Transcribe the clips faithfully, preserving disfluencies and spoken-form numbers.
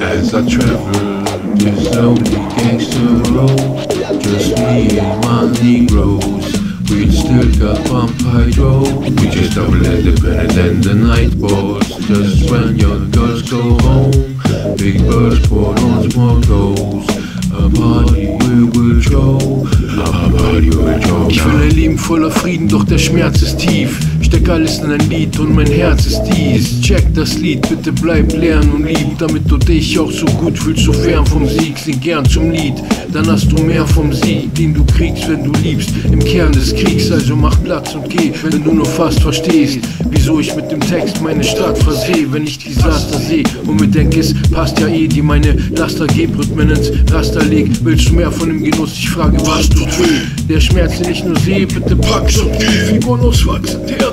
As I travel this lonely gangster road, just me and my Negroes. We still got pump hydro. We just double independent and the night balls. Just when your girls go home, big birds pour on small toes. A party we will show, a party we will show. Ich will ein Leben voller Frieden, doch der Schmerz ist tief. Steck alles in ein Lied und mein Herz ist dies. Check das Lied, bitte bleib lernen und lieb, damit du dich auch so gut fühlst, so fern vom Sieg. Sing gern zum Lied, dann hast du mehr vom Sieg, den du kriegst, wenn du liebst. Im Kern des Kriegs, also mach Platz und geh, wenn du nur fast verstehst, wieso ich mit dem Text meine Stadt verseh, wenn ich Desaster seh und mir denk, es passt ja eh, die meine Laster geb, Rhythmen ins Raster leg. Willst du mehr von dem Genuss? Ich frage, was du willst. Der Schmerz, den ich nur seh, bitte pack's und geh. Figuren auswachsen, der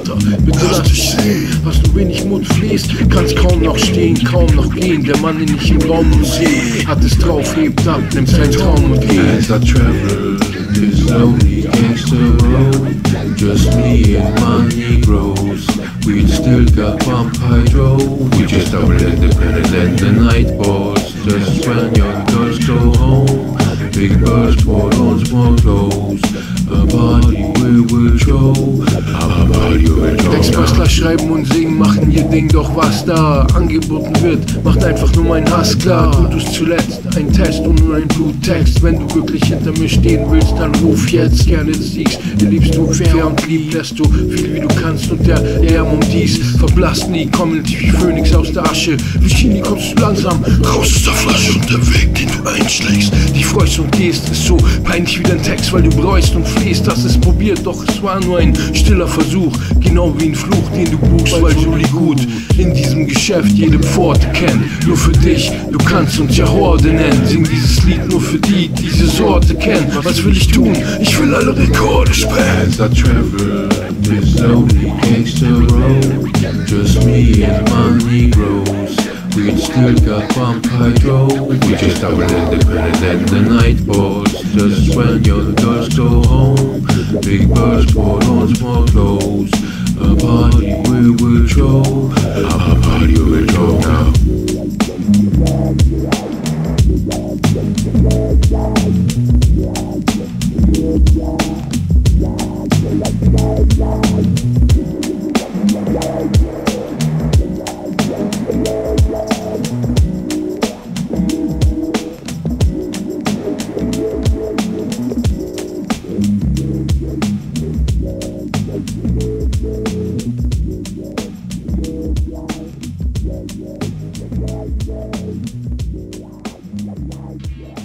bitte lass dich sehen, hast du wenig Mut fließt, kannst kaum noch stehen, kaum noch gehen. Der Mann, den ich im Raum sehe, hat es drauf, hebt ab, nimmt sein Traum und geht. As I travel this lonely gangster road, just me and my Negroes. We still got pump hydro. We just double independent and the night balls. Just when young girls go home, big birds pour on small clothes. A party we will show, a party we will show. Textbastler schreiben und singen, machen ihr Ding, doch was da angeboten wird, macht einfach nur mein Hass klar. Und du's zuletzt, ein Test und nur ein Bluttext. Wenn du wirklich hinter mir stehen willst, dann ruf jetzt, gerne siegst. Ihr liebst du fair und lieb, lässt du viel wie du kannst und der Lärm um dies verblasst nie, kommen wie Phönix aus der Asche. Wie Chini kommst du langsam raus aus der Flasche und der Weg, den du einschlägst, dich freust und gehst, ist so peinlich wie dein Text, weil du bräust und fließt. Hast es probiert, doch es war nur ein stiller Versuch, genau wie ein Fluch, den du buchst, weil du lieb gut in diesem Geschäft jede Pforte kennst. Nur für dich, du kannst uns ja Horde nennen. Sing dieses Lied nur für die, die diese Sorte kennen. Was will ich tun? Ich will alle Rekorde spenden. As I travel this lonely gangster road, just me and my Negroes. We still got pump hydro. We just double independent and the night balls. Just when your girls go home, big birds pour on small clothes. A party we will show, a party we will show now. Yeah.